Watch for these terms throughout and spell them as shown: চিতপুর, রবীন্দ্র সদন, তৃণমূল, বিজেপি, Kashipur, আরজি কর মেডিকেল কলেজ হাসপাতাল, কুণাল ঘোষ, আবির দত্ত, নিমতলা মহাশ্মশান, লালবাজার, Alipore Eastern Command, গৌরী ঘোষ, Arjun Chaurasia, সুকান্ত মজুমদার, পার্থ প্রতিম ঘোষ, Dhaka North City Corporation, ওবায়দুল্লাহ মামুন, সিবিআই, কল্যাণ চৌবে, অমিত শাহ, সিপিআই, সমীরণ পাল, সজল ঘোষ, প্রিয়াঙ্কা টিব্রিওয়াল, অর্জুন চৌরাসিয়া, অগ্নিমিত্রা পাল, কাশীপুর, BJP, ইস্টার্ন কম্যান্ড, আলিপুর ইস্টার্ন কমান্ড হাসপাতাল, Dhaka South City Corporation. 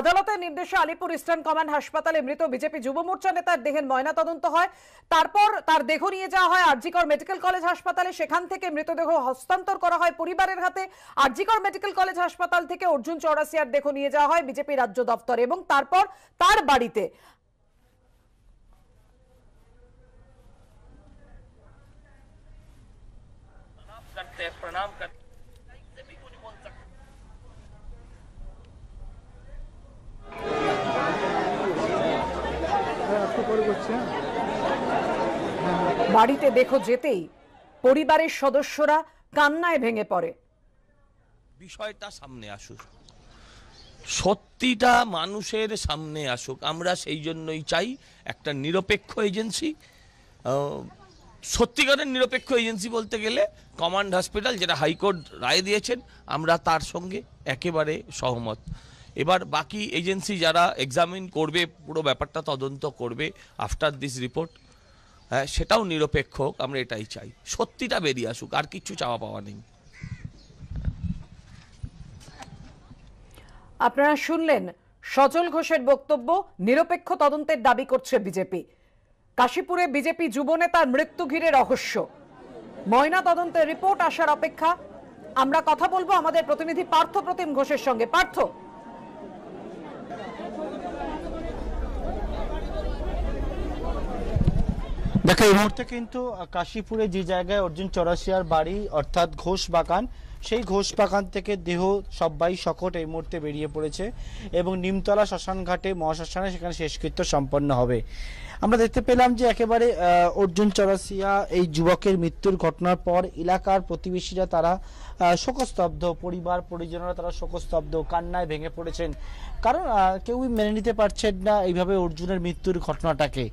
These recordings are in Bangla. আদালতের নির্দেশে আলিপুর ইস্টার্ন কমান্ড হাসপাতালে মৃত বিজেপি যুব মোর্চা নেতার দেহের ময়নাতদন্ত হয়। তারপর তার দেহ নিয়ে যাওয়া হয় আরজি কর মেডিকেল কলেজ হাসপাতালে। সেখান থেকে মৃতদেহ হস্তান্তর করা হয় পরিবারের হাতে। আরজি কর মেডিকেল কলেজ হাসপাতাল থেকে অর্জুন চৌরাসিয়ার দেহ নিয়ে যাওয়া হয় বিজেপি রাজ্য দপ্তরে এবং তারপর তার বাড়িতে। प्रणाम करते বাড়িতে দেখো যেতেই পরিবারের সদস্যরা কান্নায় ভেঙে পড়ে। বিষয়টা সামনে আসুক, সত্যিটা মানুষের সামনে আসুক। আমরা সেই জন্যই চাই একটা নিরপেক্ষ এজেন্সি। সত্যিকারের নিরপেক্ষ এজেন্সি বলতে গেলে কমান্ড হসপিটাল, যেটা হাইকোর্ট রায় দিয়েছেন, আমরা তার সঙ্গে একেবারে সহমত। এবার বাকি এজেন্সি যারা এক্সামিন করবে, পুরো ব্যাপারটা তদন্ত করবে আফটার দিস রিপোর্ট, হ্যাঁ সেটাও নিরপেক্ষ হোক, আমরা এটাই চাই। সত্যিটা বেরিয়ে আসুক, আর কিচ্ছু চাওয়া পাওয়া নেই। আপনারা শুনলেন সজল ঘোষের বক্তব্য, নিরপেক্ষ তদন্তের দাবি করছে বিজেপি। কাশীপুরে বিজেপি যুবনেতার মৃত্যু ঘিরে রহস্য, ময়না তদন্তের রিপোর্ট আসার অপেক্ষা। আমরা কথা বলবো আমাদের প্রতিনিধি পার্থ প্রতিম ঘোষের সঙ্গে। পার্থ, দেখো এই মুহূর্তে কিন্তু কাশীপুরে যে জায়গায় অর্জুন চৌরাসিয়ার বাড়ি অর্থাৎ ঘোষ বাগান, সেই ঘোষ বাগান থেকে দেহ সব্বাই শকট এই মুহূর্তে বেরিয়ে পড়েছে এবং নিমতলা শ্মশানঘাটে মহাশ্মশানে সেখানে শেষকৃত্য সম্পন্ন হবে। আমরা দেখতে পেলাম যে একেবারে অর্জুন চৌরাসিয়া এই যুবকের মৃত্যুর ঘটনার পর এলাকার প্রতিবেশীরা তারা শোকস্তব্ধ, পরিবার পরিজনরা তারা শোকস্তব্ধ, কান্নায় ভেঙে পড়েছেন, কারণ কেউই মেনে নিতে পারছেন না এইভাবে অর্জুনের মৃত্যুর ঘটনাটাকে।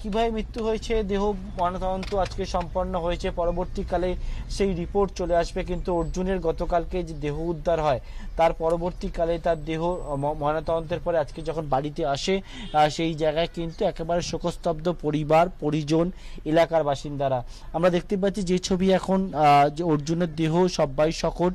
কিভাবে মৃত্যু হয়েছে, দেহ ময়নাতদন্ত আজকে সম্পন্ন হয়েছে, পরবর্তীকালে সেই রিপোর্ট চলে আসবে। কিন্তু অর্জুনের গতকালকে যে দেহ উদ্ধার হয়, তার পরবর্তীকালে তার দেহ ময়নাতদন্তের পরে আজকে যখন বাড়িতে আসে, সেই জায়গায় কিন্তু একেবারে শোকস্তব্ধ পরিবার পরিজন এলাকার বাসিন্দারা। আমরা দেখতে পাচ্ছি যে ছবি এখন যে অর্জুনের দেহ সব্বাই শকট,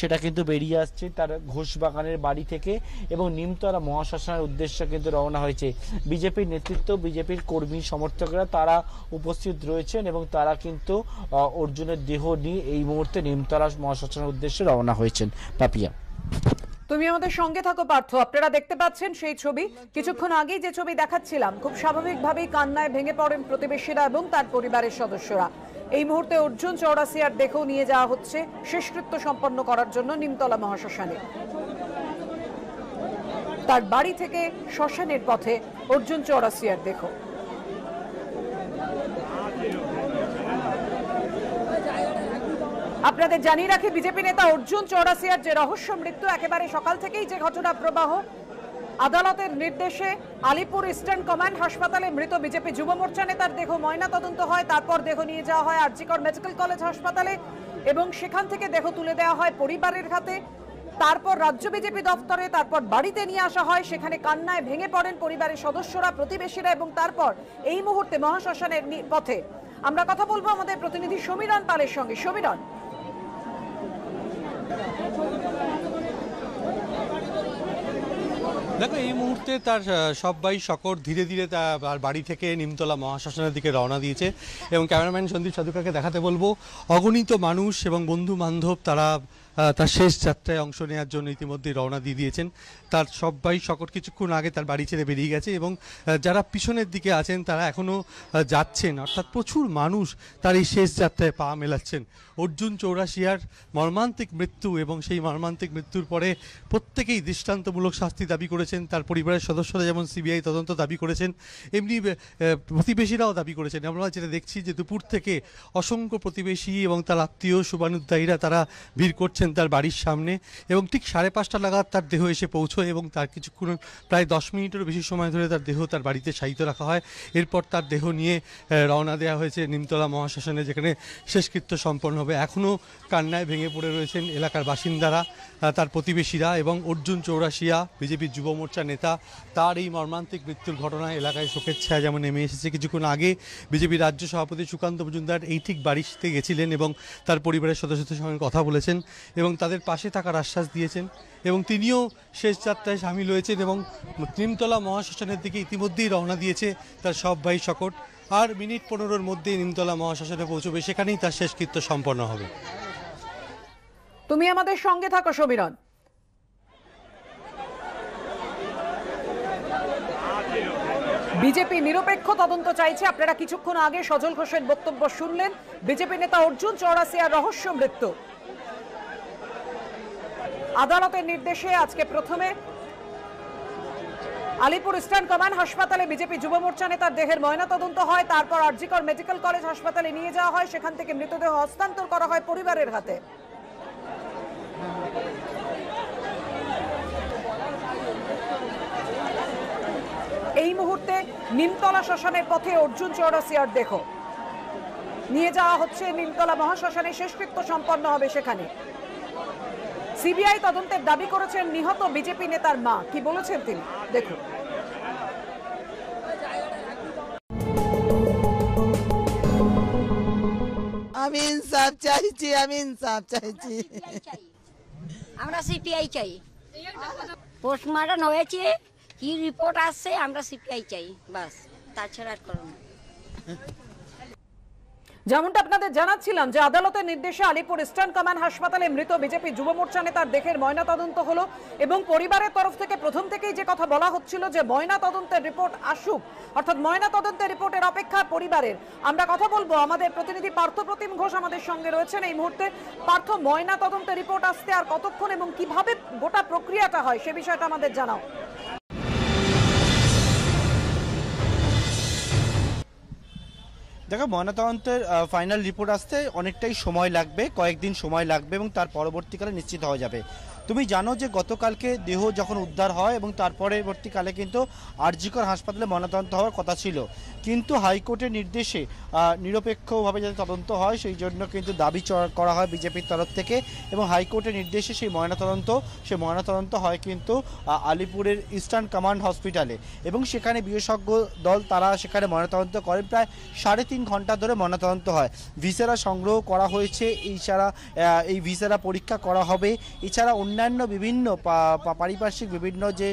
সেটা কিন্তু বেরিয়ে আসছে তার ঘোষ বাগানের বাড়ি থেকে এবং নিমতলা মহাশ্মশানের উদ্দেশ্যে কিন্তু রওনা হয়েছে। বিজেপির নেতৃত্ব, বিজেপির কর্মী সমর্থকরা তারা উপস্থিত রয়েছেন এবং তারা কিন্তু অর্জুনের দেহ নিয়ে এই মুহূর্তে নিমতলা মহাশ্মশানের উদ্দেশ্যে রওনা হয়েছেন। পাপিয়া, তুমি আমাদের সঙ্গে থাকো। পার্থ, আপনারা দেখতে পাচ্ছেন সেই ছবি, কিছুক্ষণ আগেই যে ছবি দেখাচ্ছিলাম। খুব স্বাভাবিকভাবেই কান্নায় ভেঙে পড়েন প্রতিবেশীরা এবং তার পরিবারের সদস্যরা। এই মুহূর্তে অর্জুন চৌরাসিয়ার দেহ নিয়ে যাওয়া হচ্ছে শেষকৃত্য সম্পন্ন করার জন্য নিমতলা মহাশ্মশানে। তার বাড়ি থেকে শ্মশানের পথে অর্জুন চৌরাসিয়ার দেহ। আপনাদের জানিয়ে রাখি, বিজেপি নেতা অর্জুন চৌরাসিয়ার যে রহস্য মৃত্যু, একেবারে সকাল থেকেই যে ঘটনা প্রবাহ। আদালতের নির্দেশে আলিপুর ইস্টার্ন কমান্ড হাসপাতালে মৃত বিজেপি যুব মোর্চা নেতার দেহ ময়না তদন্ত হয়, তারপর দেহ নিয়ে যাওয়া হয় আরজি কর মেডিকেল কলেজ হাসপাতালে এবং সেখান থেকে দেহ তুলে দেওয়া হয় পরিবারের হাতে, তারপর রাজ্য বিজেপি দপ্তরে, তারপর বাড়িতে নিয়ে আসা হয়। সেখানে কান্নায় ভেঙে পড়েন পরিবারের সদস্যরা, প্রতিবেশীরা এবং তারপর এই মুহূর্তে মহাশ্মশানের পথে। আমরা কথা বলবো আমাদের প্রতিনিধি সমীরণ পালের সঙ্গে। সমীরণ, দেখো এই মুহূর্তে তার সব্বাই শকট ধীরে ধীরে তার বাড়ি থেকে নিমতলা মহাশ্মশানের দিকে রওনা দিয়েছে এবং ক্যামেরাম্যান সন্দীপ সাধুকাকে দেখাতে বলবো, অগণিত মানুষ এবং বন্ধু বান্ধব তারা তার শেষ যাত্রায় অংশ নেওয়ার জন্য ইতিমধ্যে রওনা দিয়ে দিয়েছেন। তার সব্বাই শকট কিছুক্ষণ আগে তার বাড়ি ছেড়ে বেরিয়ে গেছে এবং যারা পিছনের দিকে আছেন তারা এখনও যাচ্ছেন, অর্থাৎ প্রচুর মানুষ তার এই শেষ যাত্রায় পা মেলাচ্ছেন। অর্জুন চৌরাসিয়ার মর্মান্তিক মৃত্যু এবং সেই মর্মান্তিক মৃত্যুর পরে প্রত্যেকেই দৃষ্টান্তমূলক শাস্তি দাবি করেছেন। তার পরিবারের সদস্যরা যেমন সিবিআই তদন্ত দাবি করেছেন, এমনি প্রতিবেশীরাও দাবি করেছেন। আমরা যেটা দেখছি যে দুপুর থেকে অসংখ্য প্রতিবেশী এবং তার আত্মীয় শুভানুদ্দায়ীরা তারা ভিড় করছেন তার বাড়ির সামনে এবং ঠিক 5:30 নাগাদ তার দেহ এসে পৌঁছয় এবং তার কিছুক্ষণ প্রায় 10 মিনিটেরও বেশি সময় ধরে তার দেহ তার বাড়িতে শায়িত রাখা হয়। এরপর তার দেহ নিয়ে রওনা দেওয়া হয়েছে নিমতলা মহাশ্মশানে, যেখানে শেষকৃত্য সম্পন্ন হবে। এখনও কান্নায় ভেঙে পড়ে রয়েছেন এলাকার বাসিন্দারা, তার প্রতিবেশীরা এবং অর্জুন চৌরাসিয়া বিজেপির যুব মোর্চা নেতা, তার এই মর্মান্তিক মৃত্যুর ঘটনায় এলাকায় শোকের ছায়া যেমন নেমে এসেছে। কিছুক্ষণ আগে বিজেপির রাজ্য সভাপতি সুকান্ত মজুমদার এই ঠিক বাড়িতে গেছিলেন এবং তার পরিবারের সদস্যদের সঙ্গে কথা বলেছেন एवं तादेर पाशे थाकार आश्वास दिएछेन एवं तिनिओ शेष यात्राय सामिल हयेछेन एवं निमतला महाश्मशानेर दिके इतिमध्येई रवाना दिएछे तार सब भाई सकट और मिनिट 15 मध्येई निमतला महाश्मशाने पौंछाबे सेखानेई तार शेषकृत्य सम्पन्न हबे। तुमि आमादेर संगे थाको समीरण। बीजेपी निरपेक्ष तदंत चाइछे। आपनारा किछुक्षण आगे सजल घोषेर बक्तव्य शुनलेन। बीजेपी नेता अर्जुन चौरासिया रहस्य मृत्यु। आदालतेर निर्देशे आजके प्रथमे आलिपुर इस्टार्न कमांड हासपाताले बीजेपी युव मोर्चा नेतार देहेर मयनातदंत हय। तारपर आरजी कर मेडिकल कलेज हासपाताले निये जाओया हय। सेखान थेके मृतदेह हस्तांतर करा हय परिबारेर हाते। এই মুহূর্তে নিমতলা শ্মশানের পথে অর্জুন চৌরাসিয়ার দেহ নিয়ে যাওয়া হচ্ছে। নিমতলা মহাশ্মশানে শেষকৃত্য সম্পন্ন হবে। সেখানে সিবিআই তদন্তের দাবি করেছেন নিহত বিজেপি নেতার মা। কি বলেছেন তিনি দেখুন। আমি ইনসাফ চাইছি, আমি ইনসাফ চাইছি, আমরা সিবিআই চাই। পোস্টমর্টম হয়েছে, কি রিপোর্ট আসছে, আমরা সিপিআই চাই, বাস, তাছাড়া আর করব না। যেমনটা আপনাদের জানাচ্ছিলাম যে আদালতের নির্দেশে আলিপুর ইস্টার্ন কমান্ড হাসপাতালে মৃত বিজেপি যুব মোর্চা নেতার দেহের ময়নাতদন্ত হলো এবং পরিবারের তরফ থেকে প্রথম থেকেই যে কথা বলা হচ্ছিল যে ময়নাতদন্তের রিপোর্ট আসুক, অর্থাৎ ময়নাতদন্তের রিপোর্টের অপেক্ষা পরিবারের। আমরা কথা বলবো, আমাদের প্রতিনিধি পার্থ প্রতিম ঘোষ আমাদের সঙ্গে রয়েছেন এই মুহূর্তে। পার্থ, ময়নাতদন্তের রিপোর্ট আসতে আর কতক্ষণ এবং কিভাবে গোটা প্রক্রিয়াটা হয় সে বিষয়টা আমাদের জানাও। দেখো, ময়নাতদন্তের ফাইনাল রিপোর্ট আসতে অনেকটাই সময় লাগবে, কয়েকদিন সময় লাগবে এবং তার পরবর্তীকালে নিশ্চিত হওয়া যাবে। তুমি জানো যে গতকালকে দেহ যখন উদ্ধার হয় এবং তার পরবর্তীকালে কিন্তু আরজিকর হাসপাতালে ময়নাতদন্ত হওয়ার কথা ছিল, কিন্তু হাইকোর্টের নির্দেশে নিরপেক্ষভাবে যাতে তদন্ত হয় সেই জন্য কিন্তু দাবি করা হয় বিজেপির তরফ থেকে এবং হাইকোর্টের নির্দেশে সেই ময়নাতদন্ত হয় কিন্তু আলিপুরের ইস্টার্ন কমান্ড হসপিটালে এবং সেখানে বিশেষজ্ঞ দল তারা সেখানে ময়নাতদন্ত করে। প্রায় 3.5 ঘন্টা ধরে ময়নাতদন্ত হয়। ভিসেরা সংগ্রহ করা হয়েছে, এই ভিসেরা পরীক্ষা করা হবে। এছাড়া অন্যান্য বিভিন্ন পারিপার্শ্বিক বিভিন্ন যে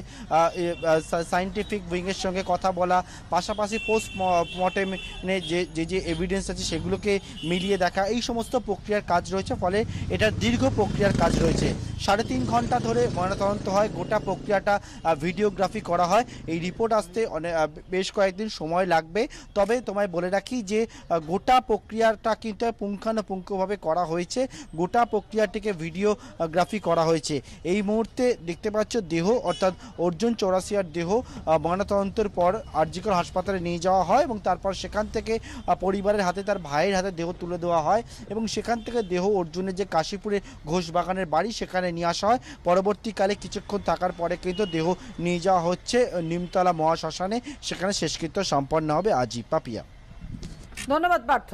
সায়েন্টিফিক উইংয়ের সঙ্গে কথা বলা, পাশাপাশি পোস্টমর্টেমে যে যে এভিডেন্স আছে সেগুলোকে মিলিয়ে দেখা, এই সমস্ত প্রক্রিয়ার কাজ রয়েছে। ফলে এটা দীর্ঘ প্রক্রিয়ার কাজ রয়েছে। 3.5 ঘন্টা ধরে ময়নাতদন্ত হয়, গোটা প্রক্রিয়াটা ভিডিওগ্রাফি করা হয়। এই রিপোর্ট আসতে বেশ কয়েকদিন সময় লাগবে। তবে তোমায় বলে রাখি যে গোটা প্রক্রিয়াটা কিন্তু পুঙ্খানুপুঙ্খভাবে করা হয়েছে, গোটা প্রক্রিয়াটিকে ভিডিওগ্রাফি করা হয়েছে। এই মুহূর্তে দেখতে পাচ্ছ দেহ, অর্থাৎ অর্জুন চৌরাসিয়ার দেহ ময়নাতদন্তের পর আরজিকর হাসপাতালে নিয়ে যাওয়া হয় এবং তারপর সেখান থেকে পরিবারের হাতে, তার ভাইয়ের হাতে দেহ তুলে দেওয়া হয় এবং সেখান থেকে দেহ অর্জুনের যে কাশীপুরে ঘোষ বাগানের বাড়ি সেখানে নিয়ে আসা হয়। পরবর্তীকালে কিছুক্ষণ থাকার পরে কিন্তু দেহ নিয়ে যাওয়া হচ্ছে নিমতলা মহাশ্মশানে, সেখানে শেষকৃত্য সম্পন্ন হবে। আজি পাপিয়া, ধন্যবাদ পার্থ।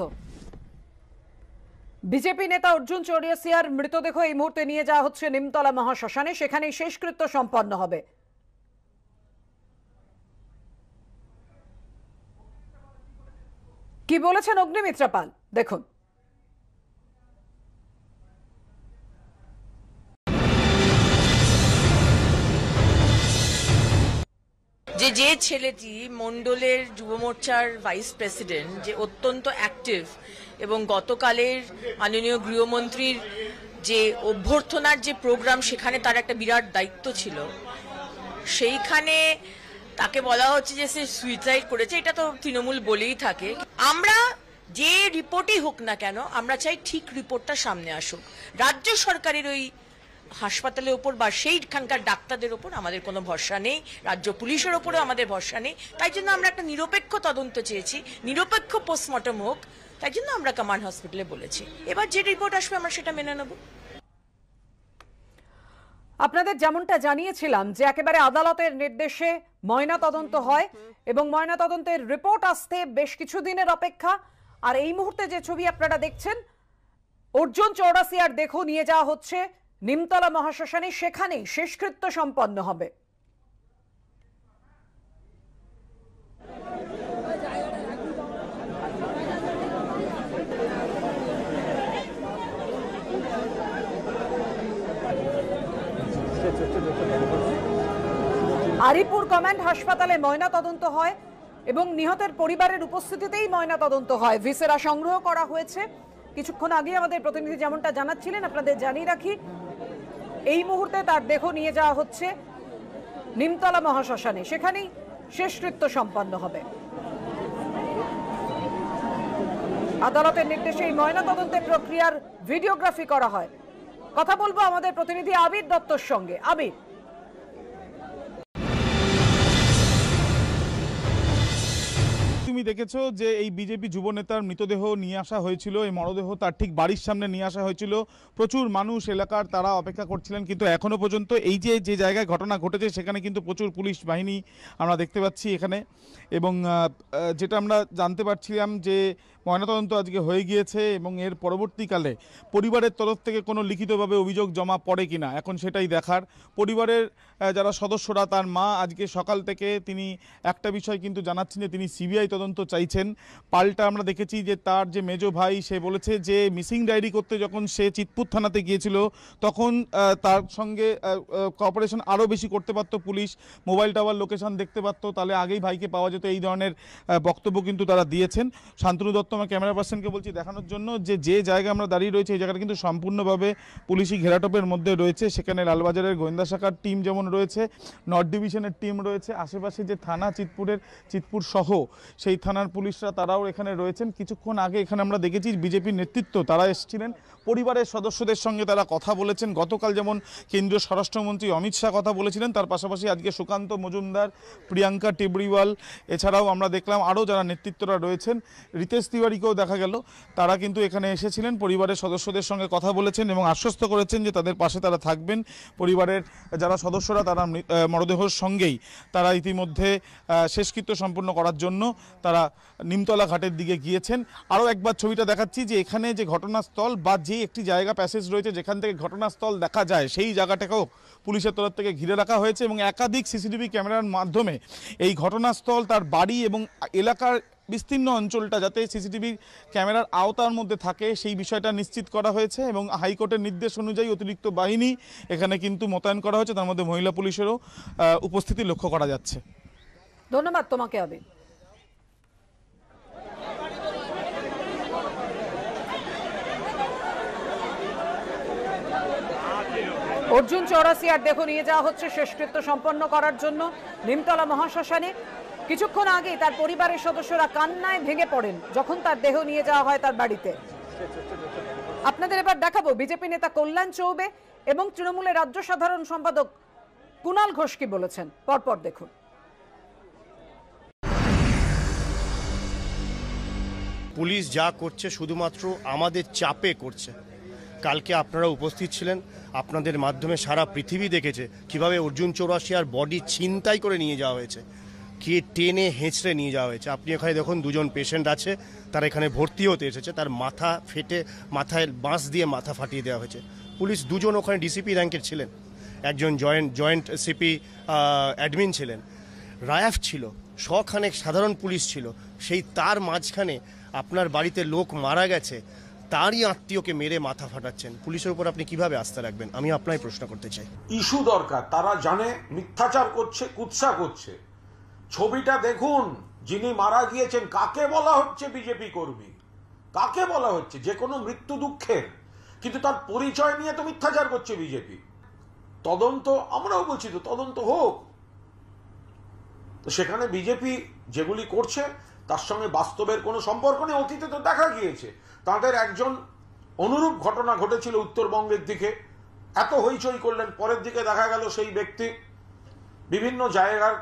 বিজেপি নেতা অর্জুন চৌরাসিয়ার মৃতদেহ এই মুহূর্তে নিয়ে যাওয়া হচ্ছে নিমতলা মহাশ্মশানে, সেখানেই শেষকৃত্য সম্পন্ন হবে। কি বলেছেন অগ্নিমিত্রা পাল দেখুন। যে ছেলেটি মণ্ডলের যুব মোর্চার ভাইস প্রেসিডেন্ট, যে অত্যন্ত অ্যাক্টিভ এবং গতকালের মাননীয় গৃহমন্ত্রীর যে অভ্যর্থনার যে প্রোগ্রাম সেখানে তার একটা বিরাট দায়িত্ব ছিল, সেইখানে তাকে বলা হচ্ছে যে সে সুইসাইড করেছে। এটা তো তৃণমূল বলেই থাকে। আমরা যে রিপোর্টই হোক না কেন আমরা চাই ঠিক রিপোর্টটা সামনে আসুক। রাজ্য সরকারের ওই হাসপাতালের ওপর বা সেইখানকার ডাক্তারদের ওপর আমাদের কোনো ভরসা নেই, রাজ্য পুলিশের ওপরেও আমাদের ভরসা নেই। তাই জন্য আমরা একটা নিরপেক্ষ তদন্ত চেয়েছি, নিরপেক্ষ পোস্টমর্টম হোক, তাই জন্য আমরা কমান্ড হসপিটালে বলেছি। এবার যে রিপোর্ট আসবে আমরা সেটা মেনে নেব। আপনাদের যেমনটা জানিয়েছিলাম যে একেবারে আদালতের নির্দেশে ময়নাতদন্ত হয় এবং ময়নাতদন্তের রিপোর্ট আসতে বেশ কিছুদিনের অপেক্ষা। আর এই মুহূর্তে যে ছবি আপনারা দেখছেন, অর্জুন চৌরাসিয়ার দেহ নিয়ে যাওয়া হচ্ছে নিমতলা মহাশ্মশানে, সেখানেই শেষকৃত্য সম্পন্ন হবে। আরিপুর কমান্ড হাসপাতালে ময়না তদন্ত হয় এবং নিহতের পরিবারের উপস্থিতিতেই ময়না তদন্ত হয়। ভিসেরা সংগ্রহ করা হয়েছে। কিছুক্ষণ আগে আমাদের প্রতিনিধি যেমনটা জানাচ্ছিলেন, আপনাদের জানিয়ে রাখি এই মুহূর্তে তার দেহ নিয়ে যাওয়া হচ্ছে নিমতলা মহাশ্মশানে, সেখানেই শেষকৃত্য সম্পন্ন হবে। আদালতের নির্দেশে এই ময়নাতদন্তের প্রক্রিয়ার ভিডিওগ্রাফি করা হয়। কথা বলবো আমাদের প্রতিনিধি আবির দত্তর সঙ্গে। আবির, তুমি দেখেছো যে এই বিজেপি যুব নেতার মৃতদেহ নিয়ে আসা হয়েছিল, এই মরদেহ তার ঠিক বাড়ির সামনে নিয়ে আসা হয়েছিল। প্রচুর মানুষ এলাকার তারা অপেক্ষা করছিলেন, কিন্তু এখনো পর্যন্ত এই যে যে জায়গায় ঘটনা ঘটেছে সেখানে কিন্তু প্রচুর পুলিশ বাহিনী আমরা দেখতে পাচ্ছি এখানে। এবং যেটা আমরা জানতে পারছিলাম যে ময়নাতদন্ত আজকে হয়ে গিয়েছে এবং এর পরবর্তীকালে পরিবারের তরফ থেকে কোনো লিখিতভাবে অভিযোগ জমা পড়ে কিনা এখন সেটাই দেখার। পরিবারের যারা সদস্যরা, তার মা আজকে সকাল থেকে তিনি একটা বিষয় কিন্তু জানাচ্ছেন যে তিনি সিবিআই তদন্ত চাইছেন। পাল্টা আমরা দেখেছি যে তার যে মেজো ভাই, সে বলেছে যে মিসিং ডায়েরি করতে যখন সে চিতপুর থানাতে গিয়েছিল তখন তার সঙ্গে কোঅপারেশন আরও বেশি করতে পারত পুলিশ, মোবাইল টাওয়ার লোকেশন দেখতে পারত, তাহলে আগেই ভাইকে পাওয়া যেত। এই ধরনের বক্তব্য কিন্তু তারা দিয়েছেন। শান্তনু দত্ত আমার ক্যামেরা পার্সনকে বলছি দেখানোর জন্য যে যে জায়গায় আমরা দাঁড়িয়ে রয়েছে এই জায়গাটা কিন্তু সম্পূর্ণভাবে পুলিশি ঘেরাটোপের মধ্যে রয়েছে। সেখানে লালবাজারের গোয়েন্দা শাখার টিম যেমন রয়েছে, নর্থ ডিভিশনের টিম রয়েছে, আশেপাশে যে থানা চিতপুরের, চিতপুর সহ সেই থানার পুলিশরা তারাও এখানে রয়েছেন। কিছুক্ষণ আগে এখানে আমরা দেখেছি বিজেপির নেতৃত্ব তারা এসেছিলেন, পরিবারের সদস্যদের সঙ্গে তারা কথা বলেছেন। গতকাল যেমন কেন্দ্রীয় স্বরাষ্ট্রমন্ত্রী অমিত শাহ কথা বলেছিলেন, তার পাশাপাশি আজকে সুকান্ত মজুমদার, প্রিয়াঙ্কা টিব্রিওয়াল, এছাড়াও আমরা দেখলাম আরও যারা নেতৃত্বরা রয়েছেন, রিতেশ তিওয়ারিকেও দেখা গেল, তারা কিন্তু এখানে এসেছিলেন, পরিবারের সদস্যদের সঙ্গে কথা বলেছেন এবং আশ্বস্ত করেছেন যে তাদের পাশে তারা থাকবেন। পরিবারের যারা সদস্যরা তারা মরদেহর সঙ্গেই তারা ইতিমধ্যে শেষকৃত্য সম্পন্ন করার জন্য তারা নিমতলা ঘাটের দিকে গিয়েছেন। আরও একবার ছবিটা দেখাচ্ছি যে এখানে যে ঘটনাস্থল বা যে একটি জায়গা প্যাসেজ রয়েছে যেখান থেকে ঘটনাস্থল দেখা যায়, সেই জায়গাটাকেও পুলিশের তরফ থেকে ঘিরে রাখা হয়েছে এবং একাধিক সিসিটিভি ক্যামেরার মাধ্যমে এই ঘটনাস্থল, তার বাড়ি এবং এলাকার বিস্তীর্ণ অঞ্চলটা যাতে সিসিটিভি ক্যামেরার আওতার মধ্যে থাকে সেই বিষয়টা নিশ্চিত করা হয়েছে। এবং হাইকোর্টের নির্দেশ অনুযায়ী অতিরিক্ত বাহিনী এখানে কিন্তু মোতায়েন করা হয়েছে, তার মধ্যে মহিলা পুলিশেরও উপস্থিতি লক্ষ্য করা যাচ্ছে। ধন্যবাদ তোমাকে আবির। অর্জুন চৌরাসিয়ার দেহ নিয়ে যাওয়া হচ্ছে শেষকৃত্য সম্পন্ন করার জন্য নিমতলা মহাশ্মশানে। কিছুক্ষণ আগে তার পরিবারের সদস্যরা কান্নায় ভেঙে পড়েন যখন তার দেহ নিয়ে যাওয়া হয় তার বাড়িতে। আপনাদের এবার দেখাবো বিজেপি নেতা কল্যাণ চৌবে এবং তৃণমূলের রাজ্য সাধারণ সম্পাদক কুণাল ঘোষ কি বলেছেন, পরপর দেখুন। পুলিশ যা করছে শুধুমাত্র আমাদের চাপে করছে। কালকে আপনারা উপস্থিত ছিলেন, আপনাদের মাধ্যমে সারা পৃথিবী দেখেছে কিভাবে অর্জুন চৌরাসিয়ার বডি ছিনতাই করে নিয়ে যাওয়া হয়েছে, কে টেনে হেঁচড়ে নিয়ে যাওয়া হয়েছে। আপনি এখানে দেখুন দুজন পেশেন্ট আছে, তার এখানে ভর্তি হতে এসেছে, তার মাথা ফেটে মাথায় বাঁশ দিয়ে মাথা ফাটিয়ে দেওয়া হয়েছে। পুলিশ দুজন ওখানে ডিসিপি র্যাঙ্কের ছিলেন, একজন জয়েন্ট সিপি অ্যাডমিন ছিলেন, রায়াফ ছিল, শখানেক সাধারণ পুলিশ ছিল। সেই তার মাঝখানে আপনার বাড়িতে লোক মারা গেছে, তারই আত্মীয়কে মেরে মাথা ফাটাচ্ছেন। পুলিশের উপর আপনি কিভাবে আস্থা রাখবেন, আমি আপনাকে প্রশ্ন করতে চাই। ইস্যু দরকার, তারা জানে মিথ্যাচার করছে, কুৎসা করছে। ছবিটা দেখুন, যিনি মারা গিয়েছেন কাকে বলা হচ্ছে বিজেপি কর্মী, কাকে বলা হচ্ছে, যে কোনো মৃত্যু দুঃখের, কিন্তু তার পরিচয় নিয়ে তো মিথ্যাচার করছে বিজেপি। তদন্ত আমরাও বলছি তো, তদন্ত হোক, তো সেখানে বিজেপি যেগুলি করছে তার সঙ্গে বাস্তবের কোনো সম্পর্ক নেই। অতীতে তো দেখা গিয়েছে তাদের একজন, অনুরূপ ঘটনা ঘটেছিল উত্তরবঙ্গের দিকে, এত হইচই করলেন, পরের দিকে দেখা গেল সেই ব্যক্তি বিভিন্ন জায়গার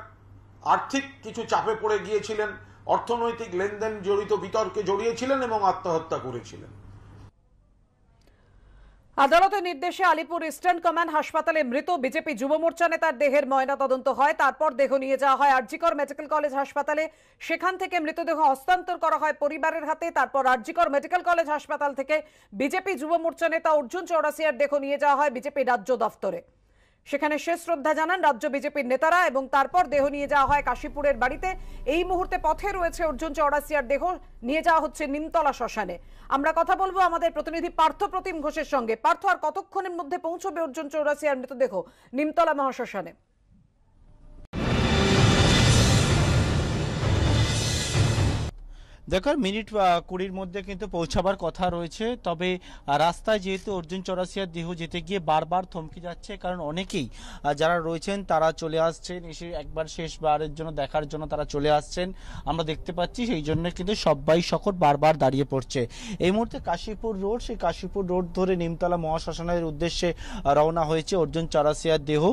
আর্থিক কিছু চাপে পড়ে গিয়েছিলেন, অর্থনৈতিক লেনদেন জড়িত বিতর্কে জড়িয়েছিলেন এবং আত্মহত্যা করেছিলেন। আদালতের নির্দেশে আলিপুর ইস্টার্ন কমান্ড হাসপাতালে মৃত বিজেপি যুব মোর্চা নেতার দেহের ময়নাতদন্ত হয়, তারপর দেহ নিয়ে যাওয়া হয় আরজি কর মেডিকেল কলেজ হাসপাতালে। সেখান থেকে মৃতদেহ হস্তান্তর করা হয় পরিবারের হাতে, তারপর আরজি কর মেডিকেল কলেজ হাসপাতাল থেকে বিজেপি যুব মোর্চা নেতা অর্জুন চৌরাসিয়ার দেহ নিয়ে যাওয়া হয় বিজেপি রাজ্য দফতরে। সেখানে শেষ শ্রদ্ধা জানান রাজ্য বিজেপির নেতারা এবং তারপর দেহ নিয়ে যাওয়া হয় কাশীপুরের বাড়িতে। এই মুহূর্তে পথে রয়েছে অর্জুন চৌরাসিয়ার দেহ, নিয়ে যাওয়া হচ্ছে নিমতলা শ্মশানে। আমরা কথা বলবো আমাদের প্রতিনিধি পার্থ প্রতিম ঘোষের সঙ্গে। পার্থ, আর কতক্ষণের মধ্যে পৌঁছবে অর্জুন চৌরাসিয়ার মৃতদেহ নিমতলা মহাশ্মশানে? देखो मिनट कुड़िर मध्य किन्तु पौंछाबार कथा रयेछे तबे रास्ताय जेहेतु अर्जुन चौरासिया देह जेते गिये बार बार थमके जाच्छे कारण अनेकेई जारा रयेछेन तारा चले आसछेन एशे एकबार शेषबारेर जोन्नो देखार जोन्नो तारा चले आसछेन आमरा देखते पाच्छि सेई जोन्नो किन्तु सबाई सकट बार बार दाड़िये पड़छे। एई मुहूर्ते काशीपुर रोड सेई काशीपुर रोड धरे निमतला महाश्मशानेर उद्देश्ये रवाना हयेछे अर्जुन चौरासिया देह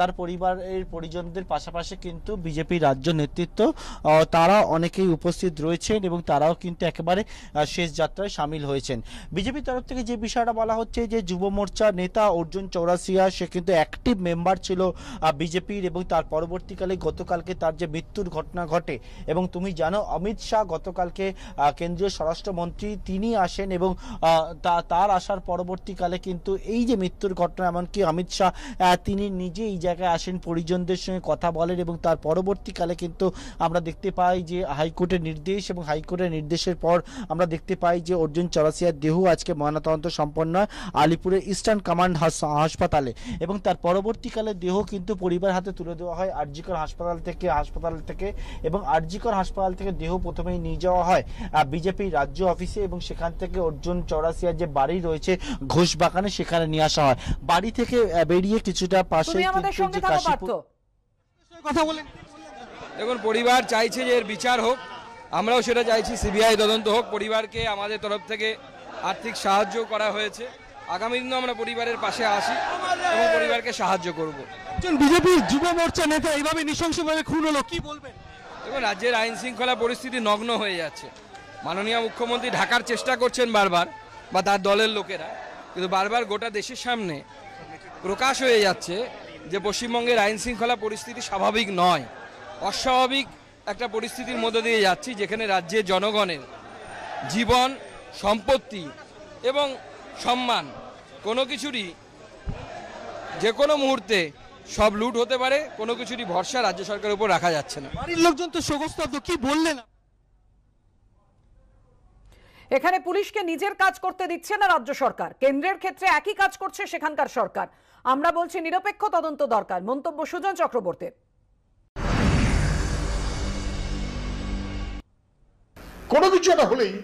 तार परिबारेर परिजनदेर पाशापाशि किन्तु बीजेपी राज्य नेतृत्व तारा अनेकेई उपस्थित रयेछेन এবং তারাও কিন্তু একেবারে শেষ যাত্রায় শামিল হয়েছেন। বিজেপি তরফ থেকে যে বিষয়টা বলা হচ্ছে যে যুব মোর্চা নেতা অর্জুন চৌরাসিয়া সে কিন্তু অ্যাক্টিভ মেম্বার ছিল বিজেপির এবং তার পরবর্তীকালে গতকালকে তার যে মৃত্যুর ঘটনা ঘটে এবং তুমি জানো অমিত শাহ গতকালকে কেন্দ্রীয় স্বরাষ্ট্রমন্ত্রী তিনি আসেন এবং তার আসার পরবর্তীকালে কিন্তু এই যে মৃত্যুর ঘটনা এমনকি অমিত শাহ তিনি নিজে এই জায়গায় আসেন পরিজনদের সঙ্গে কথা বলেন এবং তার পরবর্তীকালে কিন্তু আমরা দেখতে পাই যে হাইকোর্টের নির্দেশ এবং হাইকোর্টের নির্দেশের পর আমরা দেখতে পাই যে অর্জুন চৌরাসিয়ার দেহ আজকে ময়নাতদন্ত সম্পন্ন আলিপুরের ইস্টার্ন কমান্ড হাসপাতালে এবং তার পরবর্তীকালে দেহ কিন্তু পরিবার হাতে তুলে দেওয়া হয় আরজি কর হাসপাতাল থেকে এবং আরজি কর হাসপাতাল থেকে দেহ প্রথমেই নিয়ে যাওয়া হয় বিজেপি রাজ্য অফিসে এবং সেখান থেকে অর্জুন চৌরাসিয়ার যে বাড়ি রয়েছে ঘোষ বাগানে সেখানে নিয়ে আসা হয়। বাড়ি থেকে বেরিয়ে কিছুটা পাশে কথা বলেন দেখুন পরিবার চাইছে যে এর বিচার হোক, আমরাও সেটা চাইছি সিবিআই তদন্ত হোক। পরিবারকে আমাদের তরফ থেকে আর্থিক সাহায্য করা হয়েছে, আগামী দিনও আমরা পরিবারের পাশে আসি এবং পরিবারকে সাহায্য করব। একজন বিজেপির যুব মোর্চা নেতা এইভাবে নৃশংসভাবে খুন হলো, কি বলবেন? দেখুন রাজ্যের আইন শৃঙ্খলা পরিস্থিতি নগ্ন হয়ে যাচ্ছে, মাননীয় মুখ্যমন্ত্রী ঢাকার চেষ্টা করছেন বারবার বা তার দলের লোকেরা, কিন্তু বারবার গোটা দেশের সামনে প্রকাশ হয়ে যাচ্ছে যে পশ্চিমবঙ্গের আইন শৃঙ্খলা পরিস্থিতি স্বাভাবিক নয়, অস্বাভাবিক একটা পরিস্থিতির মধ্যে দিয়ে যাচ্ছি যেখানে রাজ্যের জনগণের জীবন সম্পত্তি এবং সম্মান কোনো কিছুরই যে কোনো মুহূর্তে সব লুট হতে পারে, কোনো কিছুরই ভরসা রাজ্য সরকারের উপর রাখা যাচ্ছে না। বাড়ির লোকজন তো শোকস্তব্ধ, কি বললেন? এখানে পুলিশকে নিজের কাজ করতে দিচ্ছে না রাজ্য সরকার, কেন্দ্রের ক্ষেত্রে একই কাজ করছে সেখানকার সরকার। আমরা বলছি নিরপেক্ষ তদন্ত দরকার, মন্তব্য সুজন চক্রবর্তীর। কোনো কিছু একটা হলেই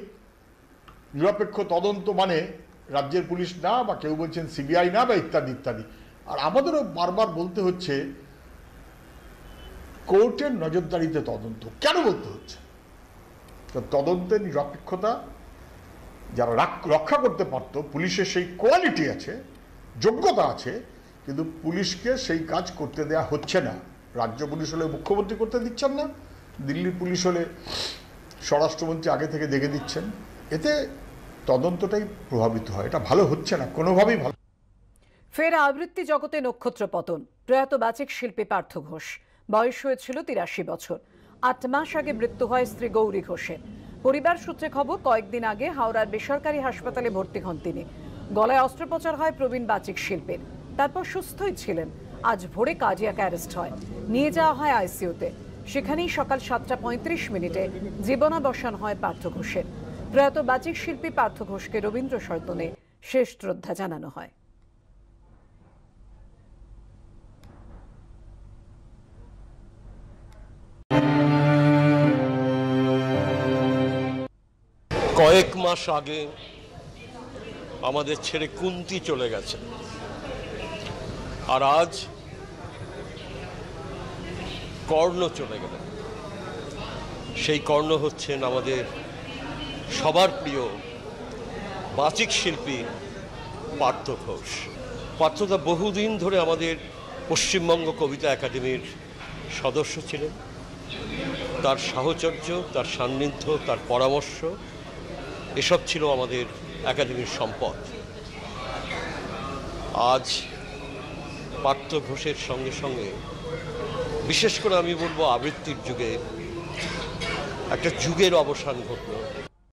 নিরপেক্ষ তদন্ত মানে রাজ্যের পুলিশ না, বা কেউ বলছেন সিবিআই না, বা ইত্যাদি ইত্যাদি। আর আমাদেরও বারবার বলতে হচ্ছে কোর্টের নজরদারিতে তদন্ত কেন বলতে হচ্ছে? তদন্তের নিরপেক্ষতা যারা রক্ষা করতে পারত, পুলিশের সেই কোয়ালিটি আছে, যোগ্যতা আছে, কিন্তু পুলিশকে সেই কাজ করতে দেওয়া হচ্ছে না। রাজ্য পুলিশ হলে মুখ্যমন্ত্রী করতে দিচ্ছেন না, দিল্লির পুলিশ হলে স্বরাষ্ট্রমন্ত্রী আগে থেকে দেখে দিচ্ছেন, এতে তদন্তটাই প্রভাবিত হয়। এটা ভালো হচ্ছে না কোনোভাবেই ভালো। ফের আবৃত্তি জগতে নক্ষত্র পতন, প্রয়াত বাচিক শিল্পী পার্থ ঘোষ বয়স হয়েছিল 83 বছর। 8 মাস আগে মৃত্যু হয় স্ত্রী গৌরী ঘোষের। পরিবার সূত্রে খবর কয়েকদিন আগে হাওড়ার বেসরকারি হাসপাতালে ভর্তি হন তিনি। গলায় অস্ত্রোপচার হয় প্রবীণ বাচিক শিল্পীর, তারপর সুস্থই ছিলেন। আজ ভোরে কার্ডিয়াক অ্যারেস্ট হয়, নিয়ে যাওয়া হয় আইসিইউতে, সেখানেই সকাল 7:35 জীবনাবসান হয় পার্থ ঘোষের। প্রয়াত বাচিক শিল্পী পার্থ ঘোষকে রবীন্দ্র সদনে শেষ শ্রদ্ধা জানানো হয়। কয়েক মাস আগে আমাদের ছেড়ে কুন্তি চলে গেছেন, আর আজ কর্ণ চলে গেলেন। সেই কর্ণ হচ্ছেন আমাদের সবার প্রিয় বাচিক শিল্পী পার্থ ঘোষ। পার্থদা বহুদিন ধরে আমাদের পশ্চিমবঙ্গ কবিতা একাডেমির সদস্য ছিলেন। তার সাহচর্য, তার সান্নিধ্য, তার পরামর্শ এসব ছিল আমাদের একাডেমির সম্পদ। আজ পার্থ ঘোষের সঙ্গে সঙ্গে বিশেষ করে আমি বলবো আবৃত্তির যুগে একটা যুগের অবসান ঘটল।